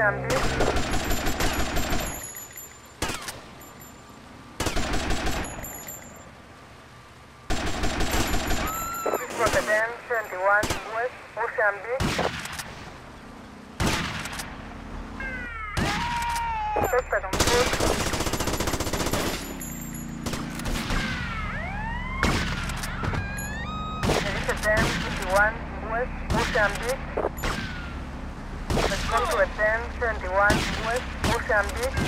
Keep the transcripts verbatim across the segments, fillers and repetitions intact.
Can do. Six for the ten, seventy-one West, Ocean Beach. Suspect on foot. Six for ten, fifty-one West, Ocean Beach. Come to a ten seventy-one West Ocean Beach.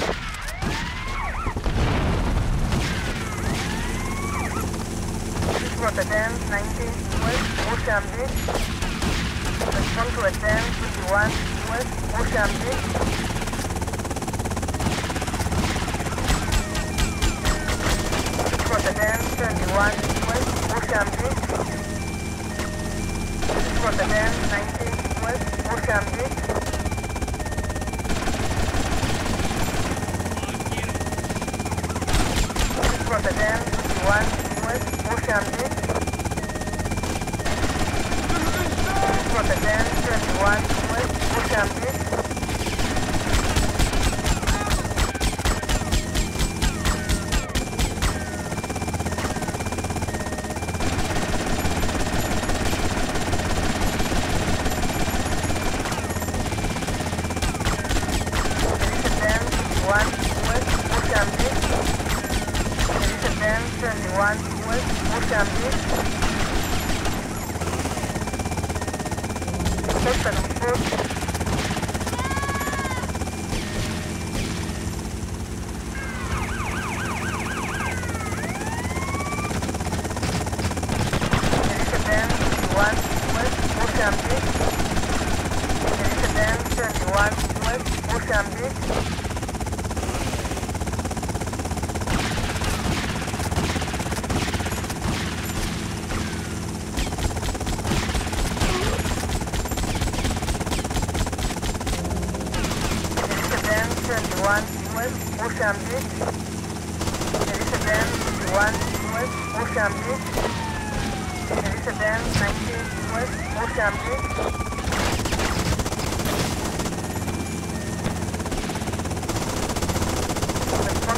From the ten ninety West Ocean Beach. Come to a ten fifty-one West Ocean Beach. From the ten seventy-one West Ocean Beach. From the ten ninety West Ocean Beach. From the ten fifty-one West Ocean Beach. From the ten twenty-one West Ocean Beach. Respond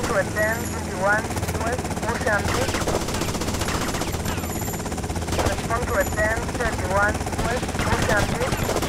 to a ten thirty-one West Ocean Beach.